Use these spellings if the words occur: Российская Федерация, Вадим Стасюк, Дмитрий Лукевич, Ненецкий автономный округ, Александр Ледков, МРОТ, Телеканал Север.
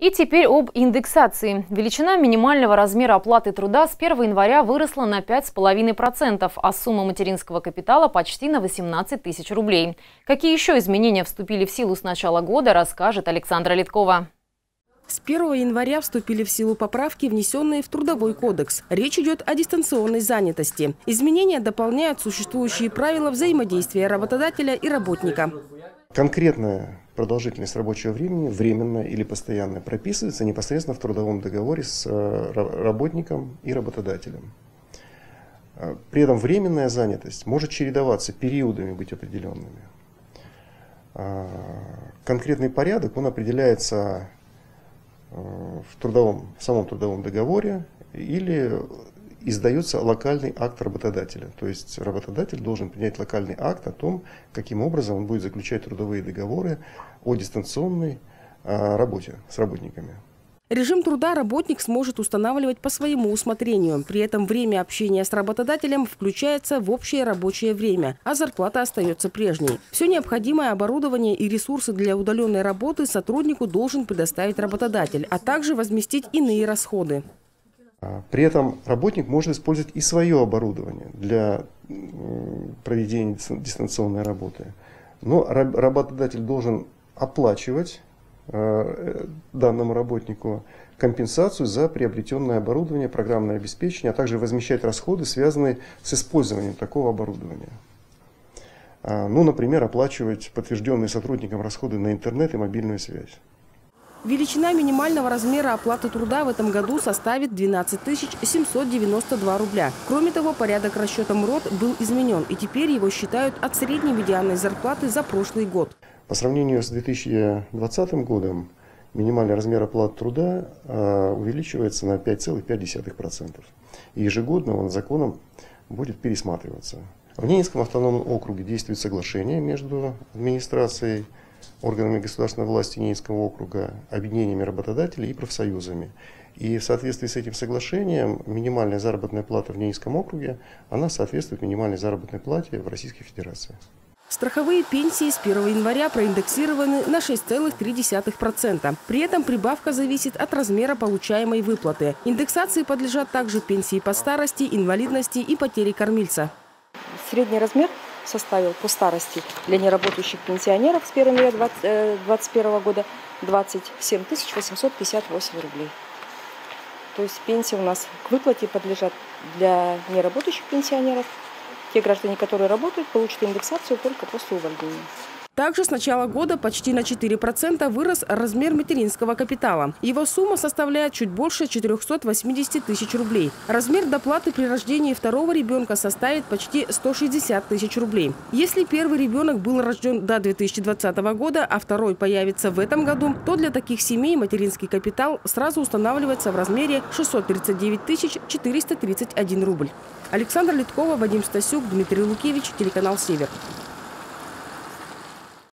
И теперь об индексации. Величина минимального размера оплаты труда с 1 января выросла на 5,5%, а сумма материнского капитала почти на 18 тысяч рублей. Какие еще изменения вступили в силу с начала года, расскажет Александра Ледкова. С 1 января вступили в силу поправки, внесенные в Трудовой кодекс. Речь идет о дистанционной занятости. Изменения дополняют существующие правила взаимодействия работодателя и работника. Конкретная продолжительность рабочего времени, временная или постоянная, прописывается непосредственно в трудовом договоре с работником и работодателем. При этом временная занятость может чередоваться, периодами быть определенными. Конкретный порядок, он определяется в самом трудовом договоре или издается локальный акт работодателя. То есть работодатель должен принять локальный акт о том, каким образом он будет заключать трудовые договоры о дистанционной работе с работниками. Режим труда работник сможет устанавливать по своему усмотрению. При этом время общения с работодателем включается в общее рабочее время, а зарплата остается прежней. Все необходимое оборудование и ресурсы для удаленной работы сотруднику должен предоставить работодатель, а также возместить иные расходы. При этом работник может использовать и свое оборудование для проведения дистанционной работы. Но работодатель должен оплачивать данному работнику компенсацию за приобретенное оборудование, программное обеспечение, а также возмещать расходы, связанные с использованием такого оборудования. Ну, например, оплачивать подтвержденные сотрудникам расходы на интернет и мобильную связь. Величина минимального размера оплаты труда в этом году составит 12 792 рубля. Кроме того, порядок расчета МРОТ был изменен, и теперь его считают от средней медианной зарплаты за прошлый год. По сравнению с 2020 годом минимальный размер оплаты труда увеличивается на 5,5%. И ежегодно он законом будет пересматриваться. В Ненецком автономном округе действует соглашение между администрацией, органами государственной власти Ненецкого округа, объединениями работодателей и профсоюзами. И в соответствии с этим соглашением минимальная заработная плата в Ненецком округе, она соответствует минимальной заработной плате в Российской Федерации. Страховые пенсии с 1 января проиндексированы на 6,3%. При этом прибавка зависит от размера получаемой выплаты. Индексации подлежат также пенсии по старости, инвалидности и потери кормильца. Средний размер составил по старости для неработающих пенсионеров с 1 января 2021 года 27 858 рублей. То есть пенсии у нас к выплате подлежат для неработающих пенсионеров. Те граждане, которые работают, получат индексацию только после увольнения. Также с начала года почти на 4% вырос размер материнского капитала. Его сумма составляет чуть больше 480 тысяч рублей. Размер доплаты при рождении второго ребенка составит почти 160 тысяч рублей. Если первый ребенок был рожден до 2020 года, а второй появится в этом году, то для таких семей материнский капитал сразу устанавливается в размере 639 431 рубль. Александр Ледков, Вадим Стасюк, Дмитрий Лукевич, телеканал «Север».